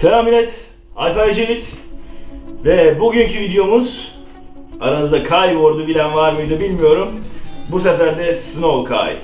Selam millet, Alphan Ecevit ve bugünkü videomuz, aranızda Kiteboard'u bilen var mıydı bilmiyorum. Bu sefer de Snowkay,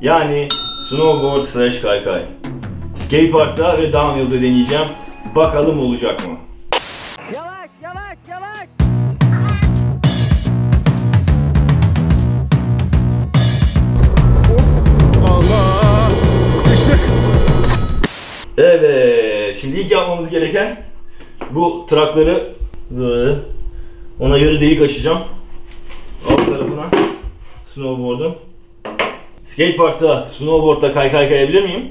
yani Snowboard / Kaykay. Skatepark'ta ve downhill'da deneyeceğim. Bakalım olacak mı? Yavaş yavaş yavaş. Allah! Evet, şimdi ilk yapmamız gereken bu trakları böyle ona göre delik açacağım. Alt tarafına snowboard'um. Skatepark'ta, snowboard'da kaykay kayabilir miyim?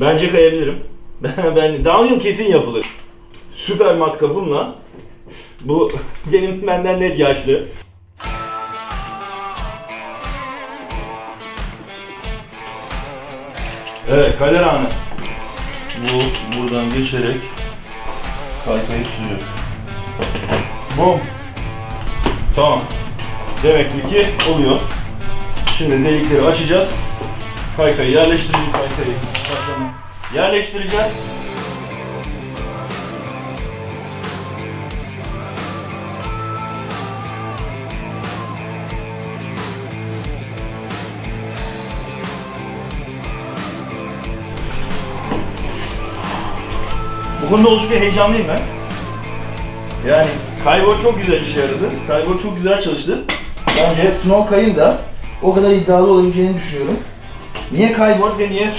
Bence kayabilirim. Ben downhill kesin yapılır. Süper matkapımla, bu benim benden net yaşlı. Evet, Kadir Hanım. Buradan geçerek kaykayı sürüyor. Bom. Tamam. Demek ki oluyor. Şimdi delikleri açacağız. Kaykayı yerleştireceğiz. Kaykayı yerleştireceğiz. Bu konuda oldukça heyecanlıyım ben. Yani Kiteboard çok güzel işe yaradı. Kiteboard çok güzel çalıştı. Bence Snowkay'ın da o kadar iddialı olabileceğini düşünüyorum. Niye Kiteboard ve niye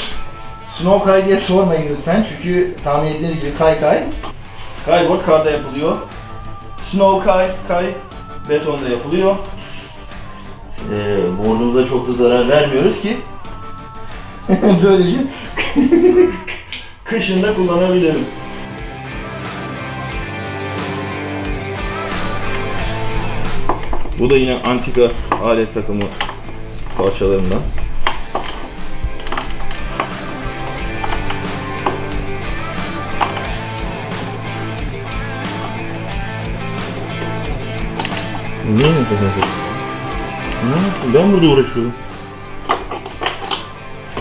Snowkay diye sormayın lütfen, çünkü tahmin ettiğiniz gibi kaykay. Kiteboard karda yapılıyor. Snowkay betonda yapılıyor. Boardumuza çok da zarar vermiyoruz ki böylece kışın da kullanabilirim. Bu da yine antika alet takımı parçalarından. Ne yapacağız? Ben burada uğraşıyorum.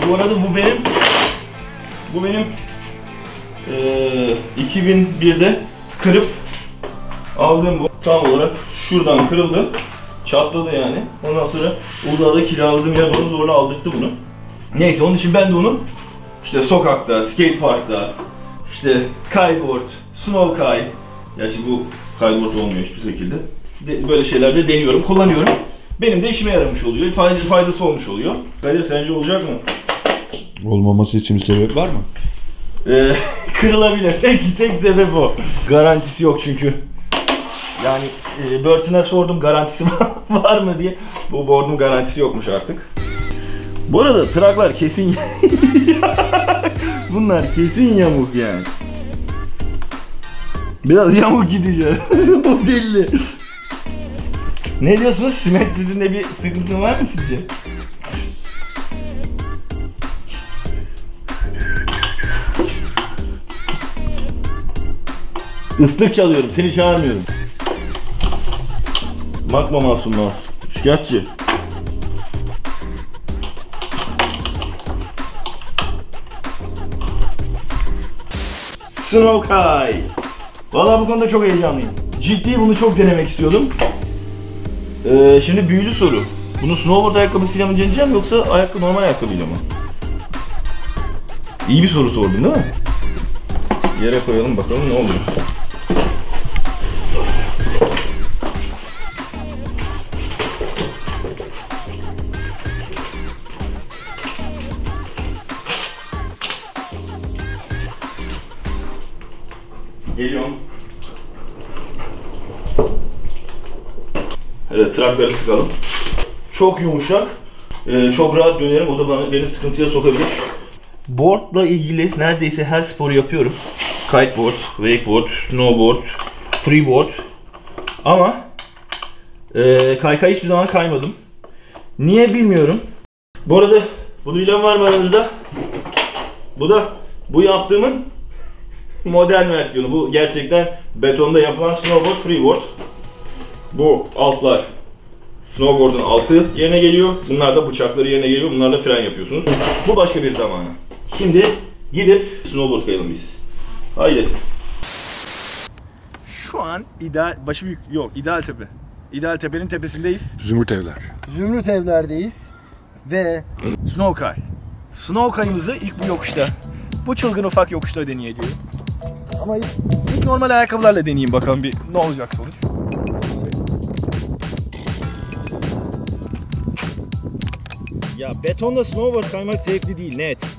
Bu arada bu benim 2001'de kırıp aldığım bu. Tam olarak şuradan kırıldı. Çatladı yani. Ondan sonra Uludağ'da kiraladığım yer bana zorla aldırttı bunu. Neyse, onun için ben de onu işte sokakta, skateparkta, işte kiteboard, snowkay. Gerçi bu kiteboard olmuyor hiçbir şekilde. Böyle şeylerde deniyorum, kullanıyorum. Benim de işime yaramış oluyor. Faydası olmuş oluyor. Kadir, sence olacak mı? Olmaması için bir sebep var mı? Kırılabilir. Tek sebep o. Garantisi yok çünkü. Yani Burton'a sordum garantisi var mı diye. Bu board'un garantisi yokmuş artık. Bu arada traklar kesin bunlar kesin yamuk yani. Biraz yamuk gideceğiz. Bu belli. Ne diyorsunuz? Simetride bir sıkıntı var mı sizce? Islık çalıyorum, seni çağırmıyorum. Bakma masumlar, şikayetçi. Snowkay. Vallahi bu konuda çok heyecanlıyım. Ciddi, bunu çok denemek istiyordum. Şimdi büyülü soru. Bunu snowboard ayakkabısıyla mı deneyeceğim yoksa normal ayakkabıyla mı? İyi bir soru sordun değil mi? Yere koyalım bakalım ne oluyor. Geliyorum. Evet, trakları sıkalım. Çok yumuşak, çok rahat dönerim. O da beni sıkıntıya sokabilir. Board'la ilgili neredeyse her sporu yapıyorum. Kiteboard, wakeboard, snowboard, freeboard. Ama kaykay hiçbir zaman kaymadım. Niye bilmiyorum. Bu arada bunu bilen var mı aranızda? Bu yaptığımın modern versiyonu. Bu gerçekten betonda yapılan snowboard, freeboard. Bu altlar snowboard'un altı yerine geliyor. Bunlar da bıçakları yerine geliyor. Bunlarla fren yapıyorsunuz. Bu başka bir zamanı. Şimdi gidip snowboard kayalım biz. Haydi. Şu an ideal, başı büyük, yok ideal tepe. İdeal tepenin tepesindeyiz. Zümrüt evler. Zümrüt evlerdeyiz ve Snowkay. Snowkay'ımızı ilk bu yokuşta, bu çılgın ufak yokuşta deneyeceğim. Ama ilk normal ayakkabılarla deneyeyim bakalım bir ne olacak sonuç. Ya betonda snowboard kaymak zevkli değil, net.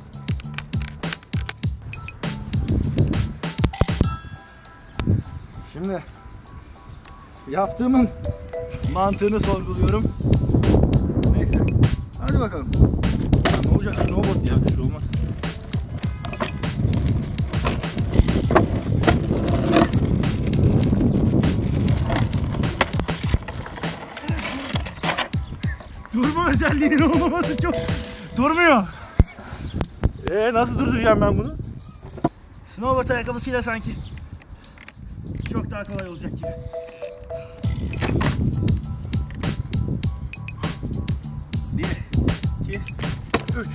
Şimdi yaptığımın mantığını sorguluyorum. Neyse, hadi bakalım. Ya ne olacak snowboard ya, bir şey olmaz. Durma özelliğinin olmaması çok... Durmuyor. Nasıl durduracağım ben bunu? Snowboard ayakkabısıyla sanki çok daha kolay olacak gibi. Bir, iki, üç.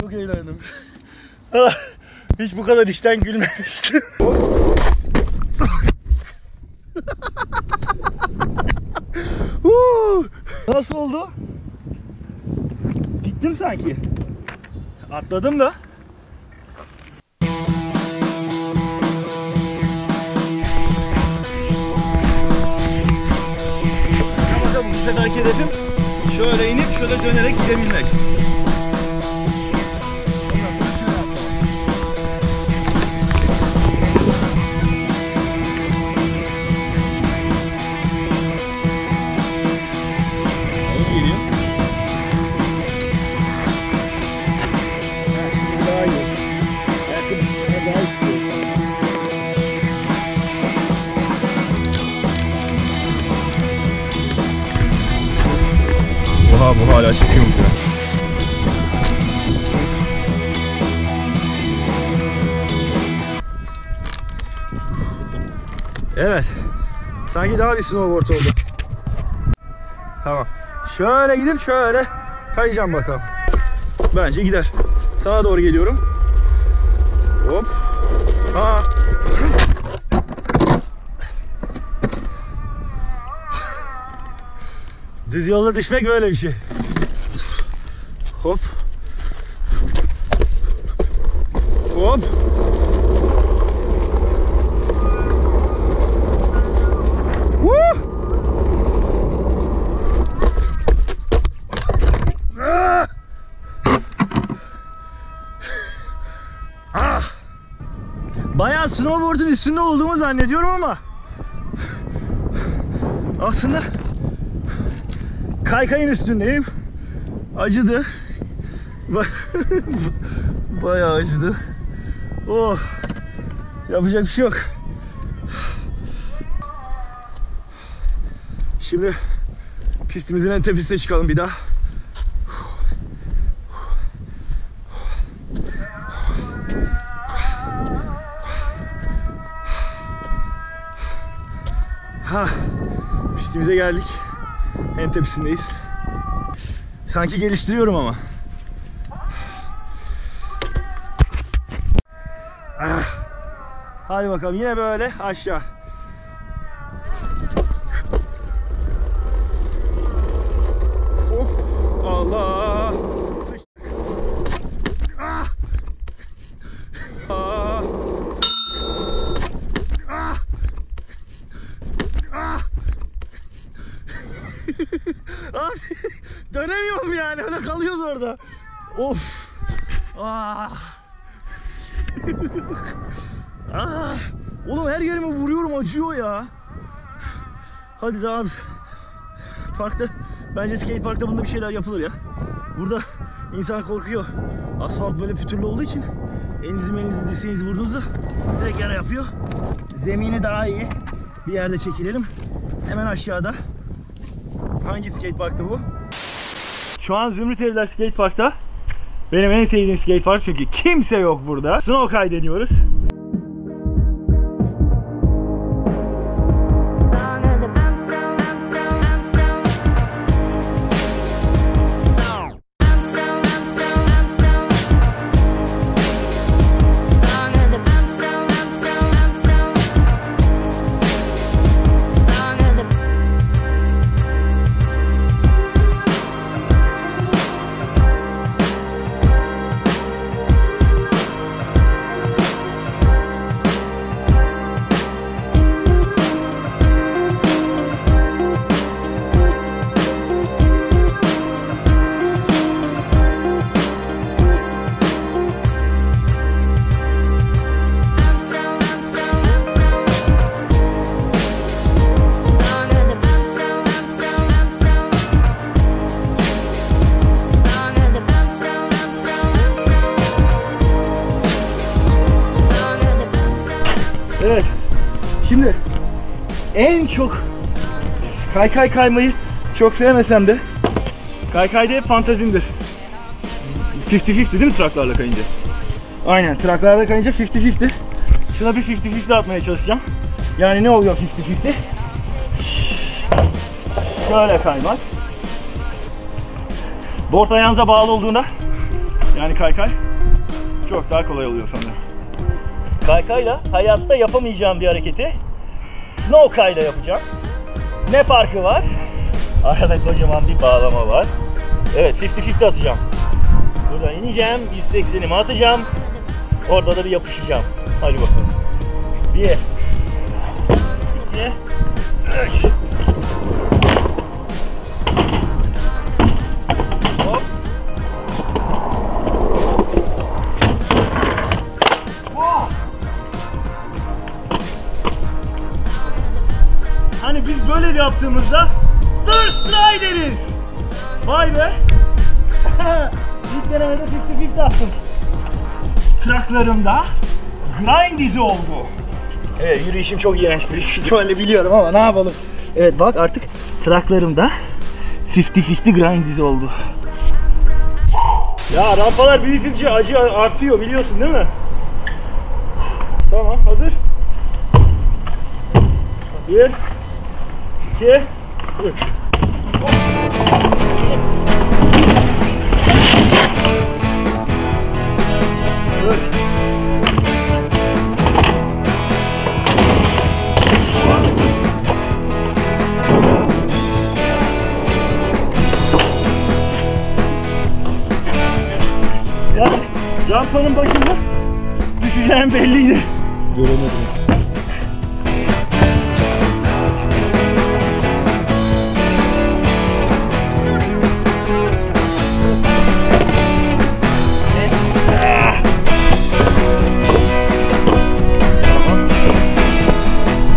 Çok eğlendim. Hiç bu kadar içten gülmemiştim. Nasıl oldu? Gittim sanki. Atladım da. Bakalım bu sefer hareket edip şöyle inip şöyle dönerek gidebilmek. Oha, bu hala çıkıyormuş ya. Evet. Sanki daha bir snowboard oldu. Tamam. Şöyle gidip şöyle kayacağım bakalım. Bence gider. Sağa doğru geliyorum. Hop. Aa. Düz yolda düşmek böyle bir şey. Hop. Hop. Bayağı snowboard'un üstünde olduğumu zannediyorum ama aslında kaykayın üstündeyim. Acıdı. Bayağı acıdı. Oh. Yapacak bir şey yok. Şimdi pistimizin en tepesine çıkalım bir daha. Ha. Pistimize geldik. En tepesindeyiz. Sanki geliştiriyorum ama. Ah. Hadi bakalım yine böyle aşağı. Oh Allah. Ah. Ah. Abi dönemiyorum yani, öyle kalıyoruz orada. Of. Ah. Ah. Oğlum her yerime vuruyorum, acıyor ya. Hadi daha az. Parkta, bence skate parkta bunda bir şeyler yapılır ya. Burada insan korkuyor. Asfalt böyle pütürlü olduğu için elinizi dirseğinizi vurduğunuzda direkt yara yapıyor. Zemini daha iyi bir yerde çekilelim. Hemen aşağıda. Hangi skateparkta bu? Şu an Zümrüt Evler skateparkta. Benim en sevdiğim skatepark çünkü kimse yok burada. Snowkay deniyoruz. çok kaymayı çok sevmesem de kaykayda hep fantazimdir. 50-50 değil mi traklarla kayınca? Aynen, traklarla kayınca 50-50. Şuna bir 50-50 atmaya çalışacağım. Yani ne oluyor 50-50? Şöyle kaymak. Board ayağınıza bağlı olduğunda, yani kaykay, çok daha kolay oluyor sanırım. Kaykayla hayatta yapamayacağım bir hareketi Snowkay'la yapacağım. Ne farkı var? Arada kocaman bir bağlama var. Evet, 50-50 atacağım. Buradan ineceğim, 180'imi atacağım. Orada da bir yapışacağım. Hadi bakalım. 1, 2, 3. Hop. Oh. Hani biz böyle yaptığımızda Third Try deriz. Vay be. İlk denemede 50-50 attım. Traklarımda grind izi oldu. Evet, yürüyüşüm çok iğrençti. Büyük ihtimalle biliyorum ama ne yapalım. Evet bak, artık traklarımda 50-50 grind izi oldu. Ya rampalar büyüdükçe acı artıyor, biliyorsun değil mi? Tamam, hazır. 1, 2, 3. Rampanın başında düşeceğim belliydi. Göremedim.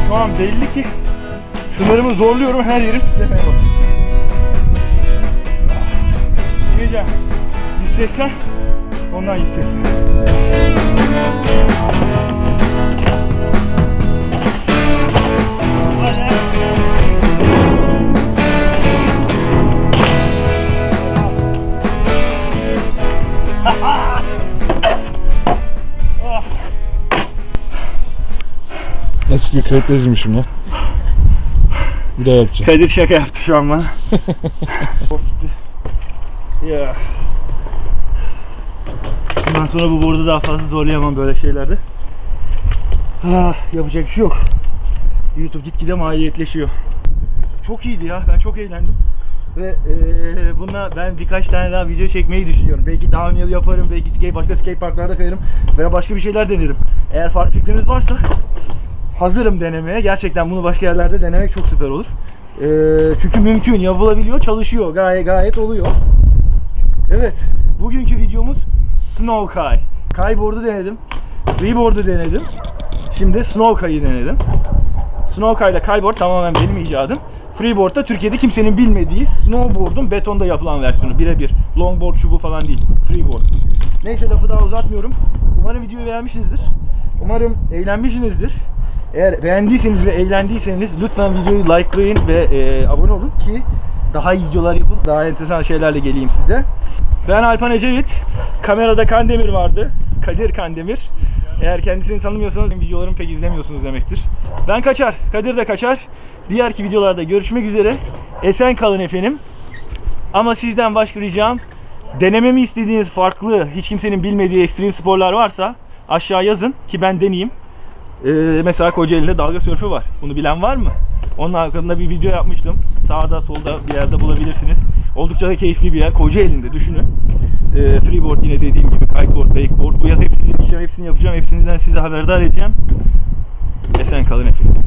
Tamam, belli ki sınırımı zorluyorum, her yerim titremeye başladı. Gece 180, ondan 180. Nasıl bir kreatifmişim lan? Bir daha yapacağım. Kadir şaka yaptı şu an bana. Ya. Ondan sonra bu board'u daha fazla zorlayamam böyle şeylerde. Yapacak bir şey yok. YouTube gitgide maliyetleşiyor. Çok iyiydi ya, ben çok eğlendim. Ve bununla ben birkaç tane daha video çekmeyi düşünüyorum. Belki downhill yaparım, belki başka skate parklarda kayarım veya başka bir şeyler denerim. Eğer farklı fikriniz varsa hazırım denemeye. Gerçekten bunu başka yerlerde denemek çok süper olur. Çünkü mümkün, yapılabiliyor, çalışıyor. Gayet oluyor. Evet, bugünkü videomuz Snowkay. Kayboard'u denedim, Freeboard'u denedim, şimdi Snowkay'ı denedim. Snowkay ile Kayboard tamamen benim icadım. Freeboard da Türkiye'de kimsenin bilmediği Snowboard'un betonda yapılan versiyonu, birebir. Longboard çubuğu falan değil, Freeboard. Neyse, lafı daha uzatmıyorum. Umarım videoyu beğenmişsinizdir. Umarım eğlenmişsinizdir. Eğer beğendiyseniz ve eğlendiyseniz lütfen videoyu likelayın ve abone olun ki daha iyi videolar yapıp daha enteresan şeylerle geleyim size. Ben Alphan Ecevit. Kamerada Kandemir vardı. Kadir Kandemir. Eğer kendisini tanımıyorsanız videolarımı pek izlemiyorsunuz demektir. Ben kaçar. Kadir de kaçar. Diğerki videolarda görüşmek üzere. Esen kalın efendim. Ama sizden başka ricam, denememi istediğiniz farklı, hiç kimsenin bilmediği ekstrem sporlar varsa aşağı yazın ki ben deneyeyim. Mesela Kocaeli'nde dalga sörfü var. Bunu bilen var mı? Onun hakkında bir video yapmıştım. Sağda solda bir yerde bulabilirsiniz. Oldukça da keyifli bir yer. Kocaeli'nde düşünün. Freeboard, yine dediğim gibi kiteboard, wakeboard. Bu yaz hepsini yapacağım. Hepsinden sizi haberdar edeceğim. Esen kalın efendim.